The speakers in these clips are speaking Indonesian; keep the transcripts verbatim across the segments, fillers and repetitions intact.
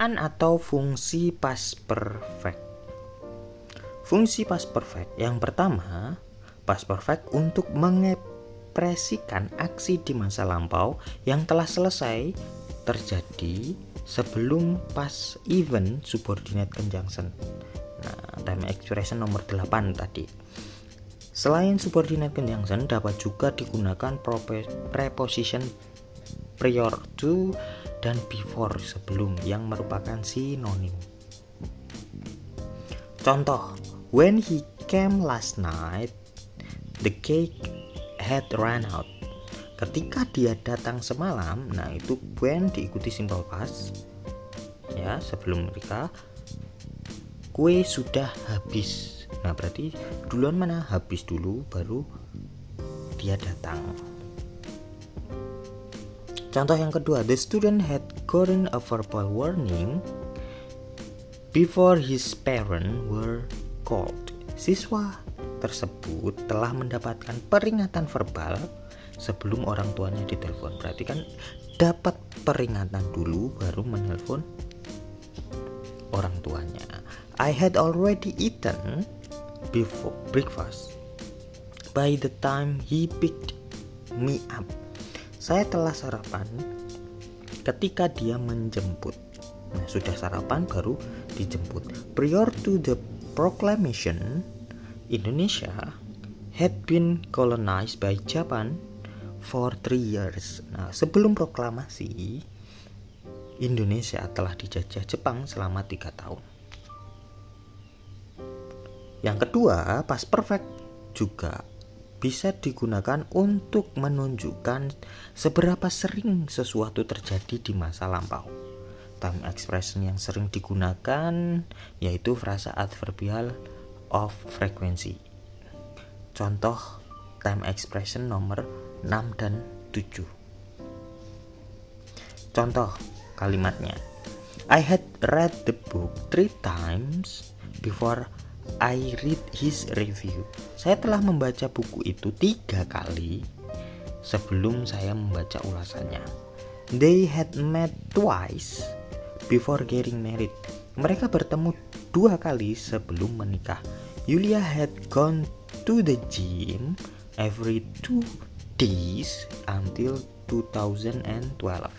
Penggunaan atau fungsi past perfect. Fungsi past perfect yang pertama, past perfect untuk mengekspresikan aksi di masa lampau yang telah selesai terjadi sebelum past event subordinate conjunction. Nah, time expression nomor delapan tadi. Selain subordinate conjunction, dapat juga digunakan preposition prior to dan before sebelum yang merupakan sinonim. Contoh, when he came last night, the cake had run out. Ketika dia datang semalam, nah itu when diikuti simple past, ya sebelum mereka kue sudah habis. Nah berarti duluan mana? Habis dulu, baru dia datang. Contoh yang kedua, the student had gotten a verbal warning before his parents were called. Siswa tersebut telah mendapatkan peringatan verbal sebelum orang tuanya ditelepon. Berarti kan dapat peringatan dulu baru menelpon orang tuanya. I had already eaten before breakfast by the time he picked me up. Saya telah sarapan ketika dia menjemput. Nah, sudah sarapan baru dijemput. Prior to the proclamation, Indonesia had been colonized by Japan for three years. Nah, sebelum proklamasi, Indonesia telah dijajah Jepang selama tiga tahun. Yang kedua, past perfect juga bisa digunakan untuk menunjukkan seberapa sering sesuatu terjadi di masa lampau. Time expression yang sering digunakan yaitu frasa adverbial of frequency. Contoh time expression nomor enam dan tujuh. Contoh kalimatnya, I had read the book three times before I read his review. Saya telah membaca buku itu tiga kali sebelum saya membaca ulasannya. They had met twice before getting married. Mereka bertemu dua kali sebelum menikah. Yulia had gone to the gym every two days until two thousand twelve.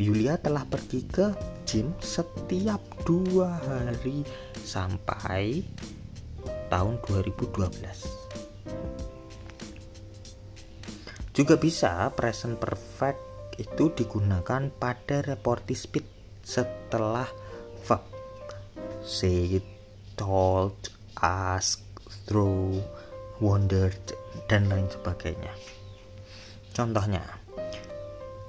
Yulia telah pergi ke gym setiap dua hari sampai tahun dua ribu dua belas. Juga bisa present perfect itu digunakan pada reporting speech setelah verb. She told, asked, through, wondered, dan lain sebagainya. Contohnya,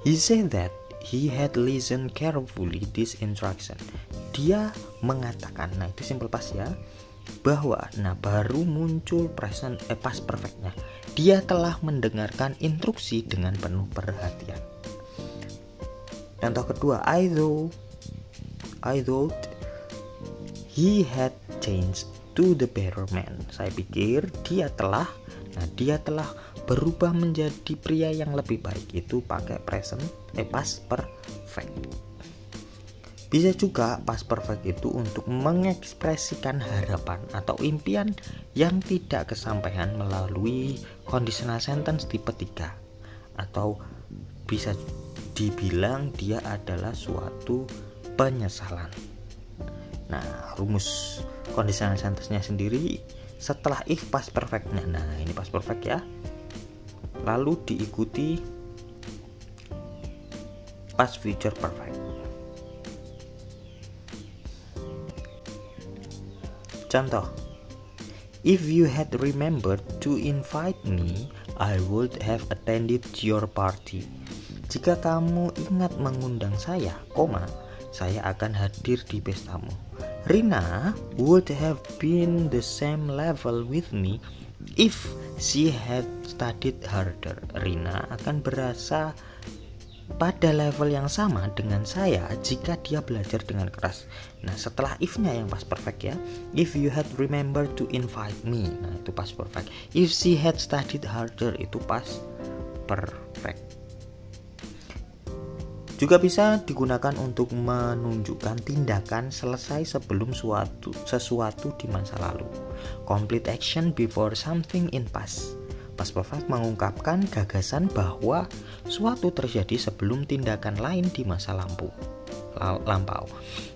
he said that he had listened carefully this instruction. Dia mengatakan, nah itu simple past ya, bahwa nah baru muncul present eh, past perfectnya. Dia telah mendengarkan instruksi dengan penuh perhatian. Contoh kedua, I thought, I thought he had changed to the better man. Saya pikir dia telah, nah dia telah berubah menjadi pria yang lebih baik. Itu pakai present eh, past perfect. Bisa juga past perfect itu untuk mengekspresikan harapan atau impian yang tidak kesampaian melalui conditional sentence tipe tiga. Atau bisa dibilang dia adalah suatu penyesalan. Nah, rumus conditional sentence-nya sendiri setelah if past perfect-nya. Nah, ini past perfect ya. Lalu diikuti past future perfect. Contoh, if you had remembered to invite me, I would have attended your party. Jika kamu ingat mengundang saya, koma, saya akan hadir di pestamu. Rina would have been the same level with me if she had studied harder. Rina akan berasa pada level yang sama dengan saya jika dia belajar dengan keras. Nah setelah if-nya yang past perfect ya, if you had remembered to invite me, nah itu past perfect. If she had studied harder, itu past perfect. Juga bisa digunakan untuk menunjukkan tindakan selesai sebelum suatu, sesuatu di masa lalu. Complete action before something in past. Past perfect mengungkapkan gagasan bahwa suatu terjadi sebelum tindakan lain di masa lampau. lampau.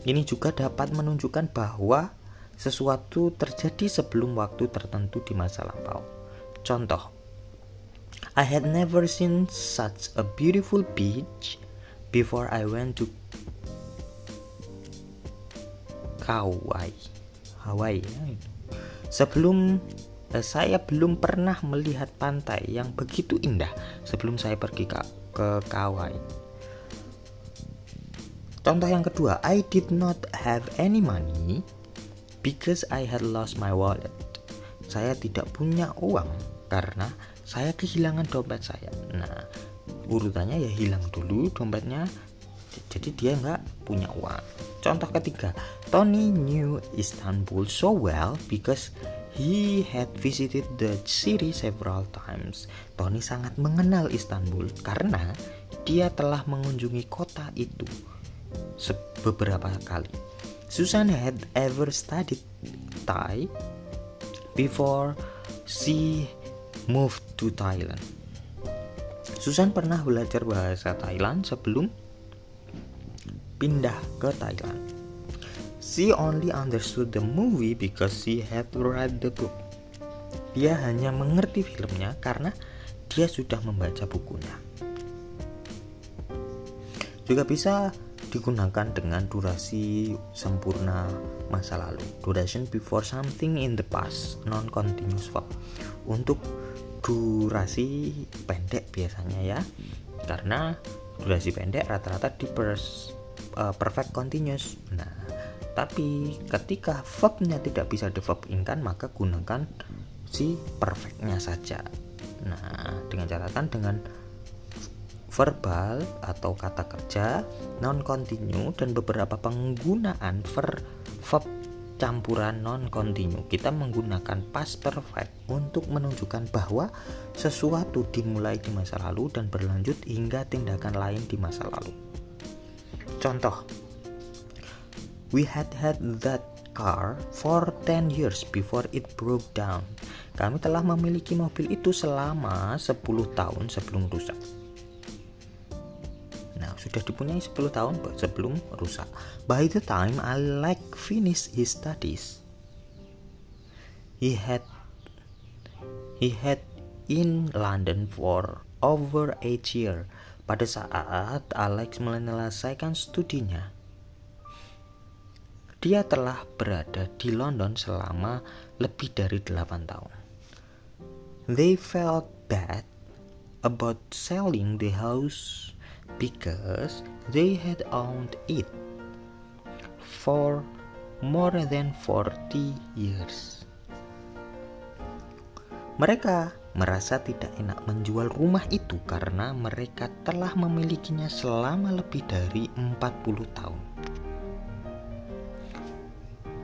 Ini juga dapat menunjukkan bahwa sesuatu terjadi sebelum waktu tertentu di masa lampau. Contoh, I had never seen such a beautiful beach before I went to Kauai, Hawaii. Sebelum eh, saya belum pernah melihat pantai yang begitu indah sebelum saya pergi ke, ke Kauai. Contoh yang kedua, I did not have any money because I had lost my wallet. Saya tidak punya uang karena saya kehilangan dompet saya. Nah, urutannya ya hilang dulu dompetnya, jadi dia nggak punya uang. Contoh ketiga, Tony knew Istanbul so well because he had visited the city several times. Tony sangat mengenal Istanbul karena dia telah mengunjungi kota itu beberapa kali. Susan had ever studied Thai before she moved to Thailand. Susan pernah belajar bahasa Thailand sebelum pindah ke Thailand. She only understood the movie because she had read the book. Dia hanya mengerti filmnya karena dia sudah membaca bukunya. Juga bisa digunakan dengan durasi sempurna masa lalu. Duration before something in the past, non-continuous verb. Untuk durasi pendek biasanya ya, karena durasi pendek rata-rata di pers, uh, perfect continuous. Nah, tapi ketika verbnya tidak bisa di-verbingkan, maka gunakan si perfectnya saja. Nah, dengan catatan dengan verbal atau kata kerja non-continue dan beberapa penggunaan ver, verb campuran non-continue. Kita menggunakan past perfect untuk menunjukkan bahwa sesuatu dimulai di masa lalu dan berlanjut hingga tindakan lain di masa lalu. Contoh, we had had that car for ten years before it broke down. Kami telah memiliki mobil itu selama sepuluh tahun sebelum rusak. Nah, sudah dipunyai sepuluh tahun sebelum rusak. By the time Alec finished his studies, he had he had in London for over eight years. Pada saat Alex menyelesaikan studinya, dia telah berada di London selama lebih dari delapan tahun. They felt bad about selling the house because they had owned it for more than forty years. Mereka merasa tidak enak menjual rumah itu karena mereka telah memilikinya selama lebih dari empat puluh tahun.